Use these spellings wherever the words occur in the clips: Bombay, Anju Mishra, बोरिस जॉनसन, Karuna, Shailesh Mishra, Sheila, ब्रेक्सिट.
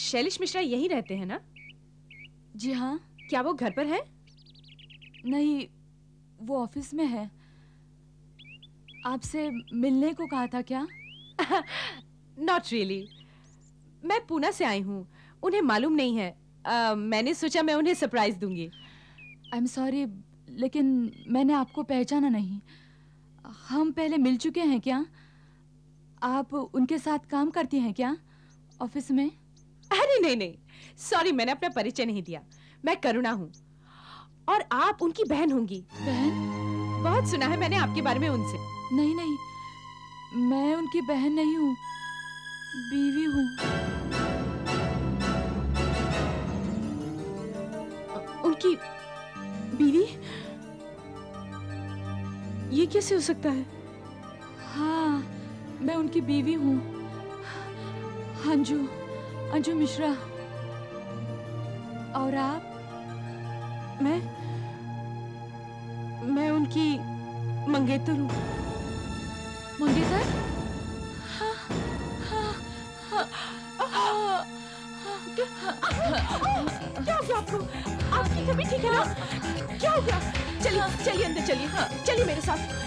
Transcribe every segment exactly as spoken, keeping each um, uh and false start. शैलेश मिश्रा यही रहते हैं ना? जी हाँ। क्या वो घर पर है? नहीं, वो ऑफिस में है। आपसे मिलने को कहा था क्या? Not really really. मैं पूना से आई हूँ, उन्हें मालूम नहीं है। uh, मैंने सोचा मैं उन्हें सरप्राइज दूंगी। आई एम सॉरी, लेकिन मैंने आपको पहचाना नहीं। हम पहले मिल चुके हैं क्या? आप उनके साथ काम करती हैं क्या ऑफिस में? अरे नहीं नहीं, सॉरी, मैंने अपना परिचय नहीं दिया। मैं करुणा हूँ और आप उनकी बहन होंगी। बहन? बहुत सुना है मैंने आपके बारे में उनसे। नहीं नहीं, मैं उनकी बहन नहीं हूँ, बीवी हूँ। उनकी बीवी? ये कैसे हो सकता है? हाँ, मैं उनकी बीवी हूँ। अंजू, अंजू मिश्रा। और आप? मैं मैं उनकी मंगेतर हूँ। मंगेतर? हाँ हाँ हाँ हाँ। क्या हो गया आपको? आपकी तबीयत ठीक है ना? क्या हो गया? चलिए चलिए अंदर चलिए, चलिए मेरे साथ।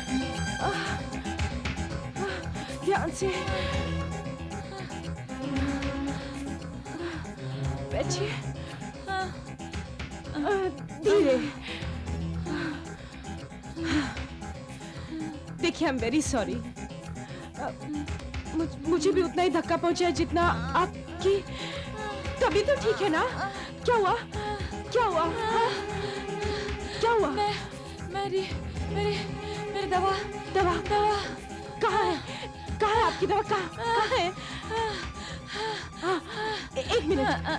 ध्यान से बैठिए, धीरे। देखिए, आई एम वेरी सॉरी, मुझे भी उतना ही धक्का पहुंचा है जितना आपकी। तभी तो ठीक है ना? क्या हुआ? क्या हुआ? हाँ? क्या हुआ? मैं, मेरी मेरी मेरी दवा दवा दवा कहाँ है? कहाँ है आपकी दवा? कहाँ कहाँ है? हाँ, एक मिनट।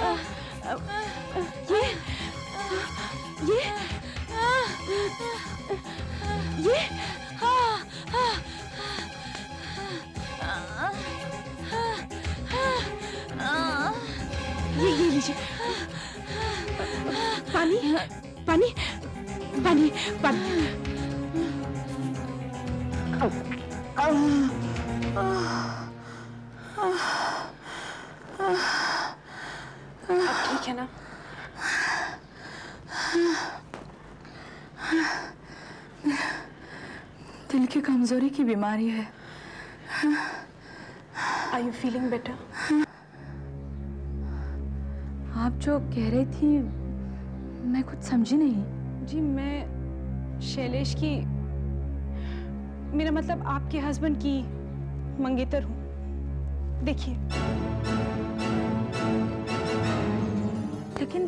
आ, ये ये ये ये ये लीजिए। पानी पानी पानी पानी। अब ठीक है ना? दिल की कमजोरी की बीमारी है। Are you feeling better? आप जो कह रही थी मैं कुछ समझी नहीं। जी, मैं शैलेश की, मेरा मतलब आपके हस्बैंड की मंगेतर हूँ। देखिए, लेकिन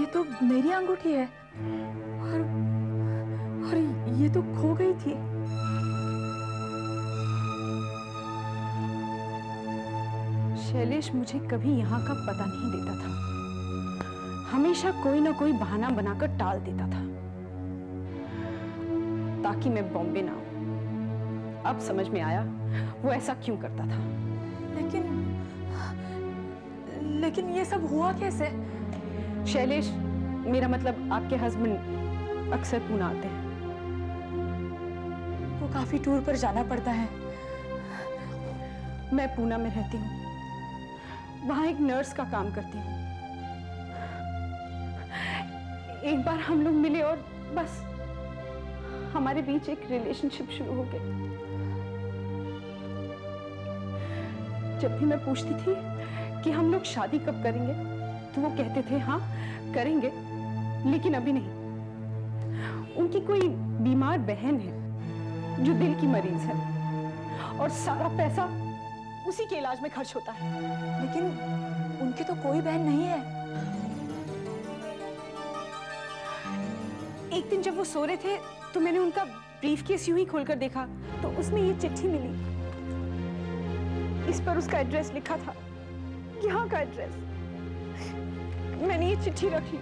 ये तो मेरी अंगूठी है और और ये तो खो गई थी। शैलेश मुझे कभी यहाँ का पता नहीं देता था, हमेशा कोई ना कोई बहाना बनाकर टाल देता था ताकि मैं बॉम्बे ना आऊं। अब समझ में आया वो ऐसा क्यों करता था। लेकिन लेकिन ये सब हुआ कैसे? शैलेश, मेरा मतलब आपके हस्बैंड अक्सर पुणे आते हैं, वो काफी टूर पर जाना पड़ता है। मैं पुणे में रहती हूँ, वहाँ एक नर्स का काम करती हूँ। एक बार हम लोग मिले और बस हमारे बीच एक रिलेशनशिप शुरू हो गई। जब भी मैं पूछती थी कि हम लोग शादी कब करेंगे तो वो कहते थे हाँ करेंगे, लेकिन अभी नहीं। उनकी कोई बीमार बहन है जो दिल की मरीज है और सारा पैसा उसी के इलाज में खर्च होता है। लेकिन उनकी तो कोई बहन नहीं है। एक दिन जब वो सो रहे थे तो मैंने उनका ब्रीफकेस यूं ही खोलकर देखा तो उसमें ये चिट्ठी मिली। इस पर उसका एड्रेस लिखा था, यहाँ का एड्रेस। मैंने ये चिट्ठी रखी।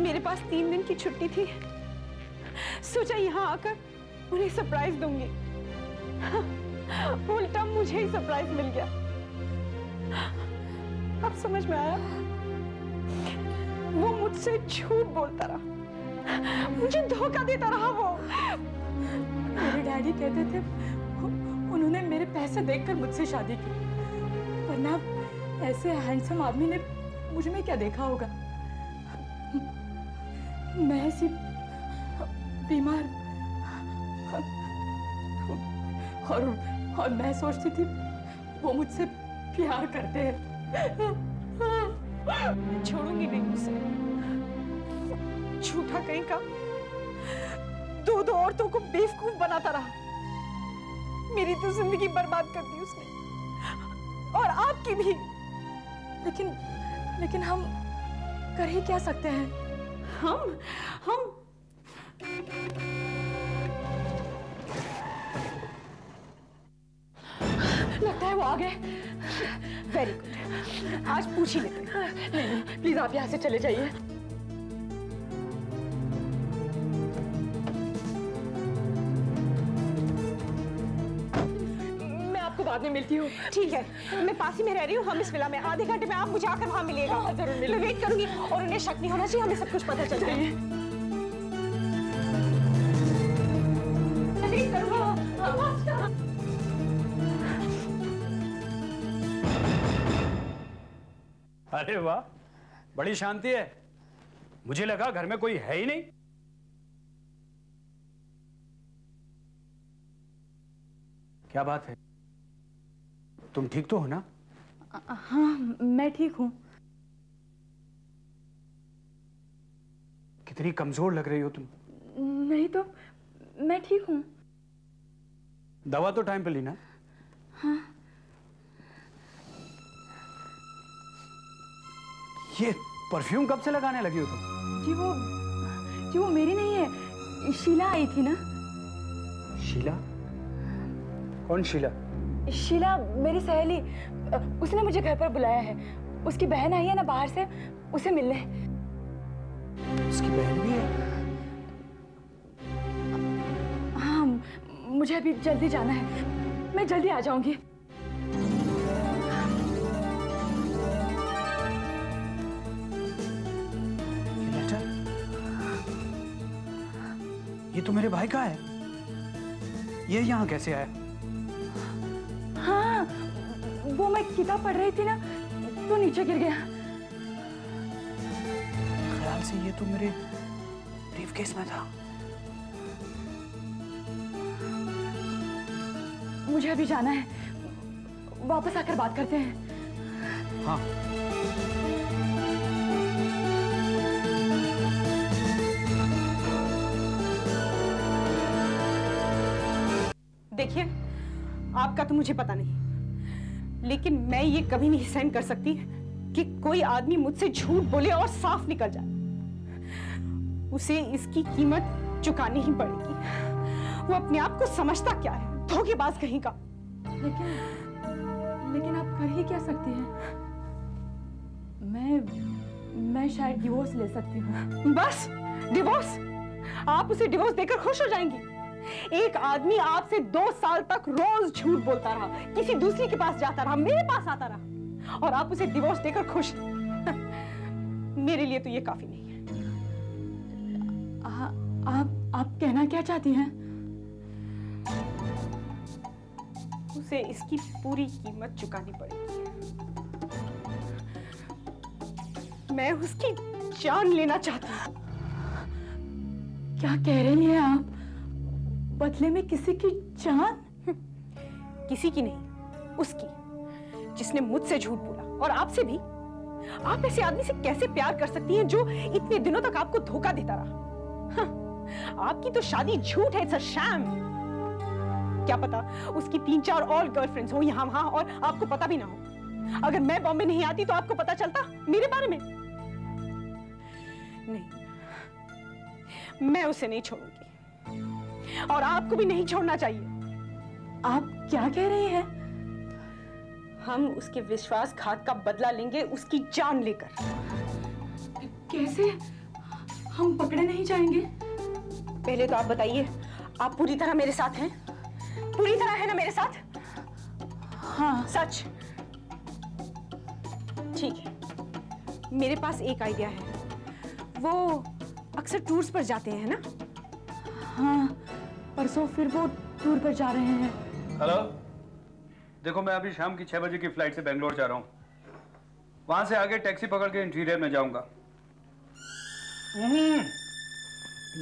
मेरे पास तीन दिन की छुट्टी थी, सोचा यहाँ आकर उन्हें सरप्राइज दूंगी। उल्टा मुझे ही सरप्राइज मिल गया। अब समझ में आया वो मुझसे झूठ बोलता रहा, मुझे धोखा देता रहा। वो मेरे डैडी कहते थे उन्होंने मेरे पैसे देखकर मुझसे शादी की, वरना ऐसे हैंडसम आदमी ने मुझ में क्या देखा होगा। मैं ऐसी बीमार और और मैं सोचती थी वो मुझसे प्यार करते हैं। मैं छोड़ूंगी नहीं उसे। झूठा कहीं का, दो दो औरतों को बेवकूफ बनाता रहा। मेरी तो जिंदगी बर्बाद कर दी उसने और आपकी भी। लेकिन लेकिन हम कर ही क्या सकते हैं? हम हम लगता है वो आ गए। वेरी गुड, आज पूछ ही लेते हैं। नहीं नहीं, प्लीज आप यहाँ से चले जाइए। मैं आपको बाद में मिलती हूँ। ठीक है, मैं पास ही में रह रही हूँ, हम इस विला में। आधे घंटे में आप मुझे आकर वहाँ मिलिएगा। जरूर मिलेगा, मैं वेट करूंगी। और उन्हें शक नहीं होना चाहिए, हमें सब कुछ पता चल जाएगा। अरे वाह, बड़ी शांति है। मुझे लगा घर में कोई है ही नहीं। क्या बात है, तुम ठीक तो हो ना? हाँ, मैं ठीक हूं। कितनी कमजोर लग रही हो तुम। नहीं तो मैं ठीक हूं। दवा तो टाइम पे ली ना। हाँ। ये परफ्यूम कब से लगाने लगी हो तुम? जी वो जी वो मेरी नहीं है, शीला आई थी ना। शीला? कौन शीला? शीला मेरी सहेली, उसने मुझे घर पर बुलाया है। उसकी बहन आई है ना बाहर से, उसे मिलने। उसकी बहन भी है? हाँ, मुझे अभी जल्दी जाना है, मैं जल्दी आ जाऊंगी। ये तो मेरे भाई का है, ये यहाँ कैसे आया? हाँ, वो मैं किताब पढ़ रही थी ना तो नीचे गिर गया। ख्याल से ये तो मेरे ब्रीफकेस में था। मुझे अभी जाना है, वापस आकर बात करते हैं। हाँ। देखिए, आपका तो मुझे पता नहीं, लेकिन मैं ये कभी नहीं सहन कर सकती कि कोई आदमी मुझसे झूठ बोले और साफ निकल जाए। उसे इसकी कीमत चुकानी ही पड़ेगी। वो अपने आप को समझता क्या है, धोखेबाज कहीं का। लेकिन लेकिन आप कर ही क्या सकती हैं? मैं मैं शायद डिवोर्स ले सकती हूँ। बस डिवोर्स? आप उसे डिवोर्स देकर खुश हो जाएंगी? एक आदमी आपसे दो साल तक रोज झूठ बोलता रहा, किसी दूसरी के पास जाता रहा, मेरे पास आता रहा, और आप उसे डिवोर्स देकर खुश। मेरे लिए तो ये काफी नहीं है। आ, आप आप कहना क्या चाहती हैं? उसे इसकी पूरी कीमत चुकानी पड़ेगी। मैं उसकी जान लेना चाहती हूँ। क्या कह रही हैं आप? बदले में किसी की जान? किसी की नहीं, उसकी, जिसने मुझसे झूठ बोला। और आपसे भी। आप ऐसे आदमी से कैसे प्यार कर सकती हैं जो इतने दिनों तक आपको धोखा देता रहा? हाँ, आपकी तो शादी झूठ है, सर शैम। क्या पता उसकी तीन चार और गर्लफ्रेंड्स हो यहाँ वहाँ, और आपको पता भी ना हो। अगर मैं बॉम्बे नहीं आती तो आपको पता चलता मेरे बारे में? नहीं, मैं उसे नहीं छोड़ूंगी, और आपको भी नहीं छोड़ना चाहिए। आप क्या कह रही हैं? हम उसके विश्वासघात का बदला लेंगे, उसकी जान लेकर। कैसे? हम पकड़े नहीं जाएंगे? पहले तो आप बताइए, आप पूरी तरह मेरे साथ हैं? पूरी तरह है ना मेरे साथ? हाँ। सच? ठीक है, मेरे पास एक आइडिया है। वो अक्सर टूर्स पर जाते हैं ना? हाँ, परसों फिर वो टूर पर जा रहे हैं। हेलो, देखो मैं अभी शाम की छह बजे की फ्लाइट से बेंगलोर जा रहा हूँ। वहां से आगे टैक्सी पकड़ के इंटीरियर में जाऊंगा। नहीं,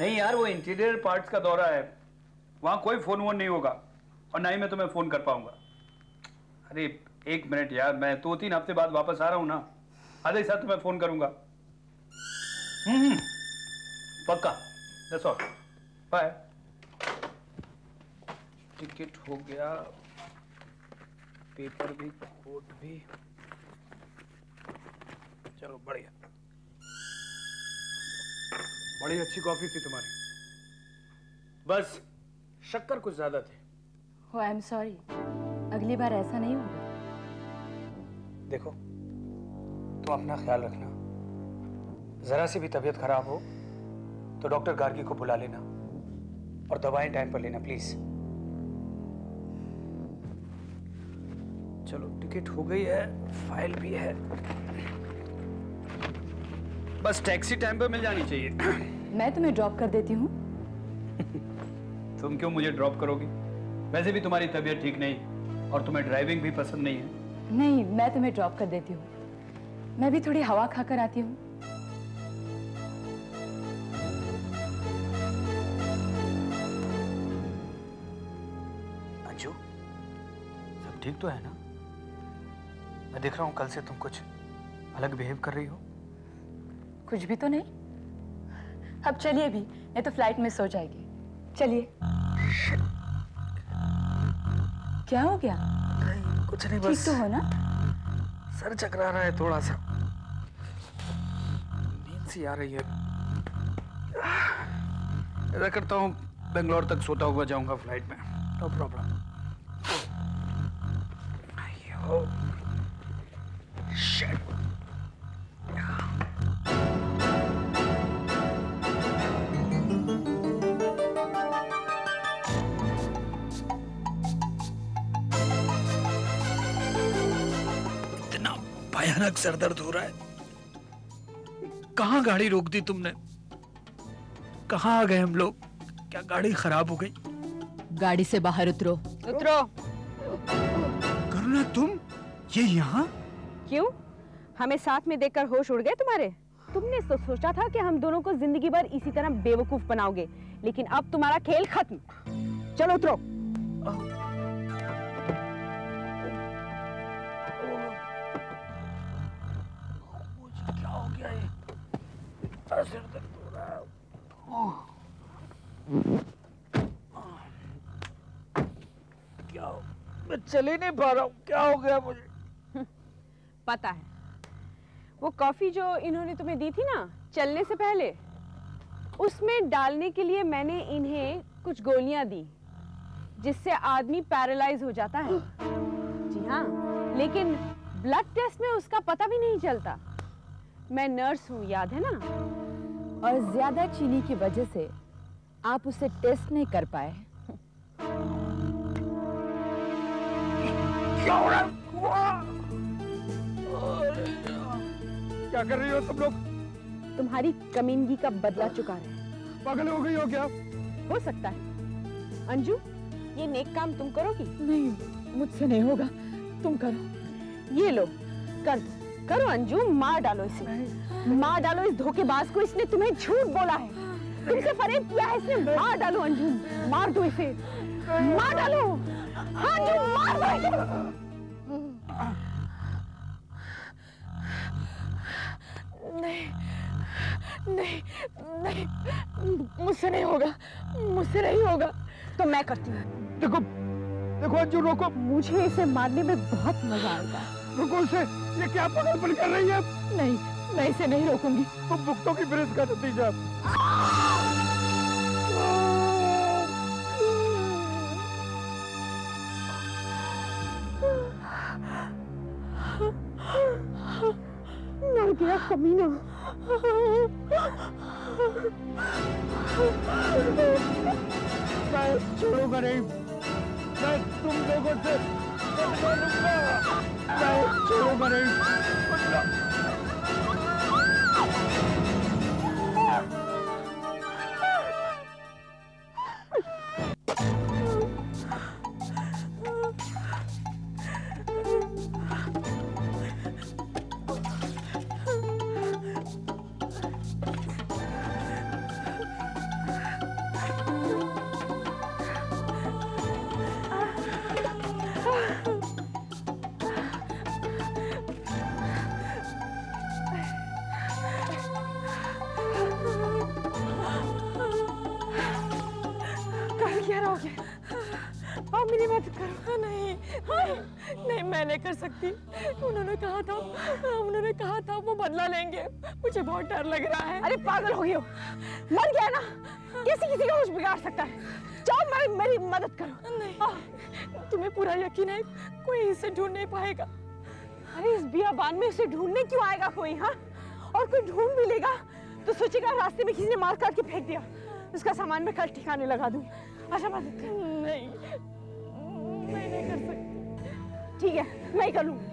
नहीं यार, वो इंटीरियर पार्ट्स का दौरा है, वहां कोई फोन वोन नहीं होगा, और ना ही मैं तुम्हें फोन कर पाऊंगा। अरे एक मिनट यार, मैं दो तीन हफ्ते बाद वापस आ रहा हूँ ना, आधे साथ तुम्हें फोन करूंगा। पक्का, दैट्स ऑल, बाय। टिकट हो गया, पेपर भी, कोट भी, चलो बढ़िया। बड़ी अच्छी कॉफी थी तुम्हारी, बस शक्कर कुछ ज्यादा थी। हो, आई एम सॉरी, अगली बार ऐसा नहीं होगा। देखो तुम अपना ख्याल रखना, जरा सी भी तबीयत खराब हो तो डॉक्टर गार्गी को बुला लेना, और दवाएं टाइम पर लेना प्लीज। चलो टिकट हो गई है, फाइल भी है, बस टैक्सी टाइम पर मिल जानी चाहिए। मैं तुम्हें ड्रॉप कर देती हूँ। तुम क्यों मुझे ड्रॉप करोगी? वैसे भी तुम्हारी तबीयत ठीक नहीं, और तुम्हें ड्राइविंग भी पसंद नहीं है। नहीं, मैं तुम्हें ड्रॉप कर देती हूँ, मैं भी थोड़ी हवा खाकर आती हूँ। अंजू, सब ठीक तो है ना? मैं देख रहा हूँ कल से तुम कुछ अलग बिहेव कर रही हो। कुछ भी तो नहीं। अब चलिए भी, नहीं तो फ्लाइट मिस हो जाएगी। चलिए। क्या हो गया? नहीं कुछ नहीं, बस ठीक तो हो ना? सर चकरा रहा है थोड़ा सा, नींद सी आ रही है। ऐसा करता हूँ, बेंगलोर तक सोता हुआ जाऊंगा फ्लाइट में, नो प्रॉब्लम। Shit. इतना भयानक सरदर्द हो रहा है। कहाँ गाड़ी रोक दी तुमने? कहाँ आ गए हम लोग? क्या गाड़ी खराब हो गई? गाड़ी से बाहर उतरो। उतरो। करुणा, तुम ये यहाँ? क्यों, हमें साथ में देखकर होश उड़ गए तुम्हारे? तुमने तो सोचा था कि हम दोनों को जिंदगी भर इसी तरह बेवकूफ बनाओगे, लेकिन अब तुम्हारा खेल खत्म। चलो उतरो। क्या हो गया ये? सिर दर्द हो रहा है, मैं चल ही नहीं पा रहा हूँ। क्या हो गया मुझे? पता है, वो कॉफी जो इन्होंने तुम्हें दी थी ना चलने से पहले, उसमें डालने के लिए मैंने इन्हें कुछ गोलियां दी, जिससे आदमी पैरालाइज हो जाता है। जी हाँ, लेकिन ब्लड टेस्ट में उसका पता भी नहीं चलता। मैं नर्स हूँ, याद है ना? और ज्यादा चीनी की वजह से आप उसे टेस्ट नहीं कर पाए। क्या हो रहा है? क्या कर रही हो तुम लोग? तुम्हारी कमीनगी का बदला चुका रहे हैं। पागल हो गई हो क्या? हो सकता है। अंजू, ये नेक काम तुम करोगी? नहीं, मुझसे नहीं होगा, तुम करो। ये लो, कर दो, करो अंजू, मार डालो इसे, मार डालो इस धोखेबाज को, इसने तुम्हें झूठ बोला है, तुमसे फरेब किया है इसने, मार डालो अंजू, मार दो इसे, मार डालो, हाँ अंजू, मार दो इसे। नहीं नहीं नहीं, मुझसे नहीं होगा, मुझसे नहीं होगा, तो मैं करती हूँ। देखो देखो अंजू, रोको, मुझे इसे मारने में बहुत मजा आएगा। रुको इसे, ये क्या पागलपन कर रही है? नहीं, मैं इसे नहीं रोकूंगी। तुम भुगतोगी की फिर इसका नतीजा। क्या कमीना, मैं छोड़ूंगा नहीं, मैं तुम लोगों से छोड़ूंगा, मैं छोड़ूंगा नहीं। कर सकती, उन्होंने कहा था, उन्होंने कहा था वो बदला लेंगे, मुझे बहुत डर लग रहा है। अरे पागल हो गई हो, मर गया ना, किसी किसी का कुछ बिगाड़ सकता है, जाओ मेरी मेरी मदद करो। नहीं, तुम्हें पूरा यकीन है कोई इसे ढूंढ नहीं पाएगा। अरे इस बियाबान में इसे ढूंढने क्यों आएगा कोई? हाँ, और कोई ढूंढ भी लेगा तो सोचेगा रास्ते में किसी ने मार काट के फेंक दिया, उसका सामान मैं कल ठिकाने लगा दूँ। अच्छा मदद कर। नहीं, मैं नहीं कर सकती। ठीक है, मैं ही कर लूँगी।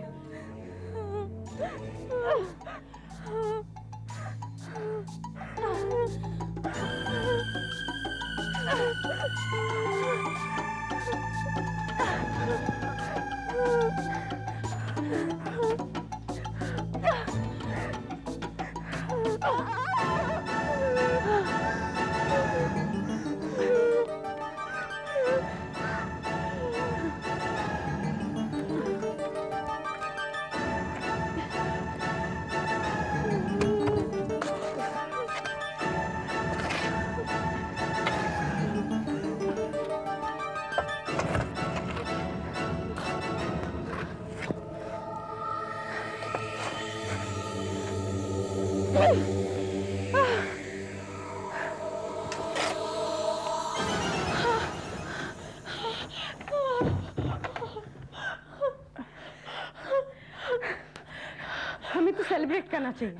करना चाहिए।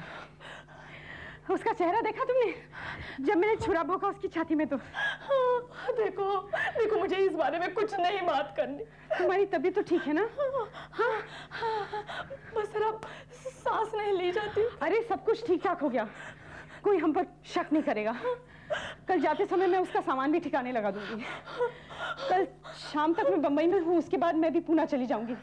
उसका चेहरा देखा तुमने जब मैंने छुरा भोंका उसकी छाती में? तो देखो देखो, मुझे इस बारे में कुछ नहीं बात करनी। तुम्हारी तबीयत तो ठीक है ना? हाँ हाँ, बस अब सांस नहीं ली जाती। अरे सब कुछ ठीक ठाक हो गया, कोई हम पर शक नहीं करेगा। कल जाते समय मैं उसका सामान भी ठिकाने लगा दूंगी। कल शाम तक मैं बंबई में हूँ, उसके बाद मैं भी पूना चली जाऊंगी।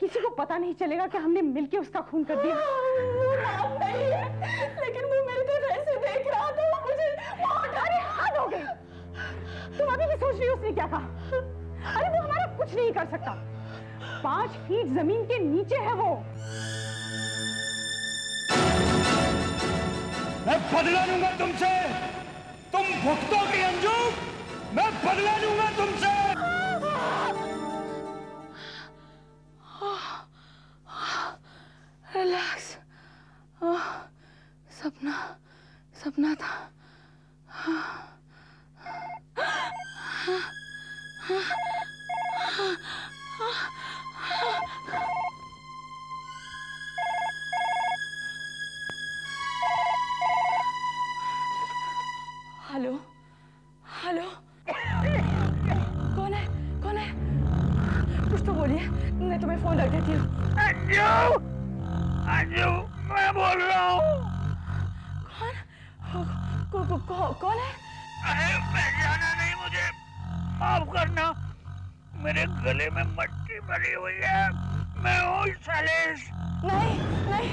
किसी को पता नहीं चलेगा कि हमने मिलके उसका खून कर दिया। वो नाम नहीं है, लेकिन वो मेरे तो ऐसे देख रहा था, मुझे बहुत डर हाथ हो गई। तुम अभी भी सोच रही हो उसने क्या कहा? अरे वो हमारा कुछ नहीं कर सकता, पाँच फीट जमीन के नीचे है वो। मैं बदला लूंगा तुमसे, तुम भुगतोगी अंजू, मैं बदला लूंगा तुमसे। रिलैक्स, सपना सपना था। हेलो हेलो, कौन है? रही है, मैं तुम्हें फोन रख देती हूँ। अंजू, अंजू, मैं बोल रहा हूँ। कौन कौ, कौ, कौ, कौन है? अरे पहचाना नहीं मुझे, माफ करना, मेरे गले में मट्टी भरी हुई है। मैं हूँ शैलेश। नहीं नहीं,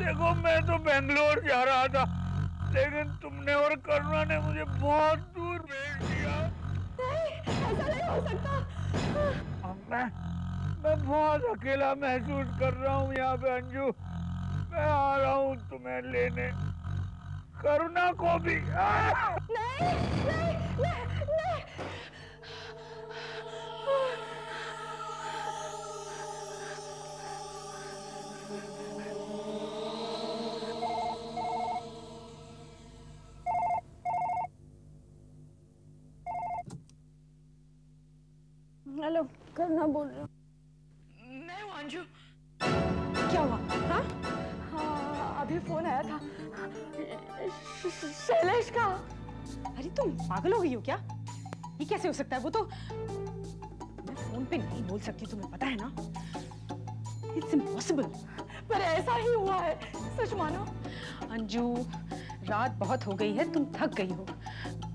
देखो मैं तो बेंगलोर जा रहा था, लेकिन तुमने और करुणा ने मुझे बहुत दूर भेज दिया। नहीं, ऐसा नहीं हो सकता। अब मैं मैं बहुत अकेला महसूस कर रहा हूँ यहाँ पे अंजू। मैं आ रहा हूँ तुम्हें लेने, करुणा को भी। नहीं, नहीं, नहीं, नहीं। हेलो, करुणा बोल रहा हूँ। मैं हूँ अंजू। क्या हुआ? हाँ हाँ, अभी फोन आया था शैलेश का। अरे तुम पागल हो गई हो क्या? ये कैसे हो सकता है? वो तो मैं फोन पे नहीं बोल सकती, तुम्हें पता है ना, इट्स इम्पॉसिबल। पर ऐसा ही हुआ है, सच मानो। अंजू, रात बहुत हो गई है, तुम थक गई हो,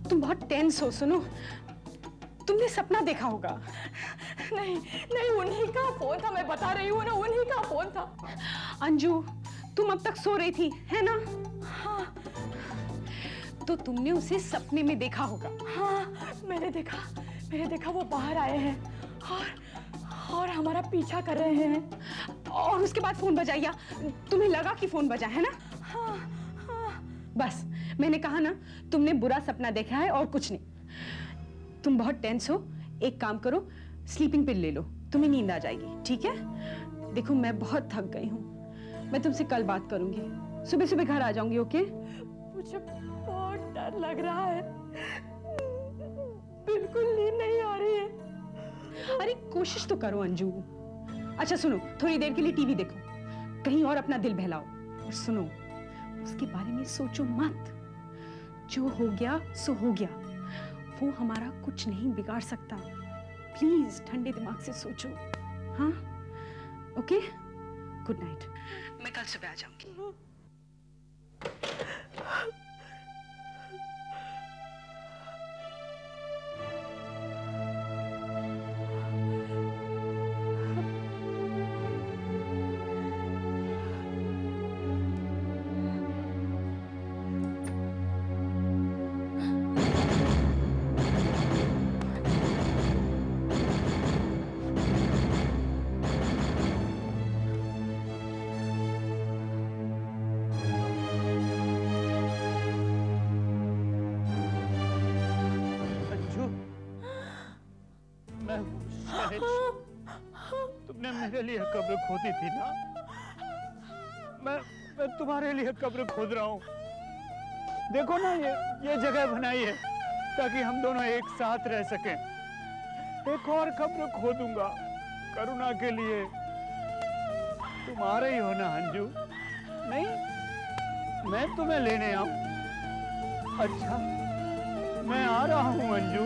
तुम बहुत टेंस हो। सुनो, तुमने सपना देखा होगा। नहीं नहीं, उन्हीं का फोन था, मैं बता रही हूँ ना, उन्हीं का फोन था। अंजू, तुम अब तक सो रही थी, है ना? हाँ। तो तुमने उसे सपने में देखा होगा। हाँ, मैंने देखा, मैंने देखा। वो बाहर आए हैं और और हमारा पीछा कर रहे हैं। और उसके बाद फोन बजाया, तुम्हें लगा कि फोन बजा है ना? हाँ हाँ। बस, मैंने कहा ना, तुमने बुरा सपना देखा है और कुछ नहीं। तुम बहुत टेंस हो, एक काम करो, स्लीपिंग पिल ले लो, तुम्हें नींद आ जाएगी, ठीक है? देखो मैं बहुत थक गई हूँ, मैं तुमसे कल बात करूंगी, सुबह सुबह घर आ जाऊंगी, ओके? मुझे बहुत डर लग रहा है, बिल्कुल नींद नहीं आ रही है। अरे कोशिश तो करो अंजू। अच्छा सुनो, थोड़ी देर के लिए टीवी देखो, कहीं और अपना दिल बहलाओ, और सुनो, उसके बारे में सोचो मत। जो हो गया सो हो गया, वो हमारा कुछ नहीं बिगाड़ सकता। प्लीज ठंडे दिमाग से सोचो, हाँ? Okay, good night. मैं कल सुबह आ जाऊंगी। तुमने मेरे लिए कब्र खोदी थी ना, मैं मैं तुम्हारे लिए कब्र खोद रहा हूँ। देखो ना, ये ये जगह बनाई है ताकि हम दोनों एक साथ रह सकें। एक और कब्र खोदूंगा करुणा के लिए। तुम्हारे ही हो ना अंजू? नहीं, मैं तुम्हें लेने आऊं। अच्छा, मैं आ रहा हूँ अंजू।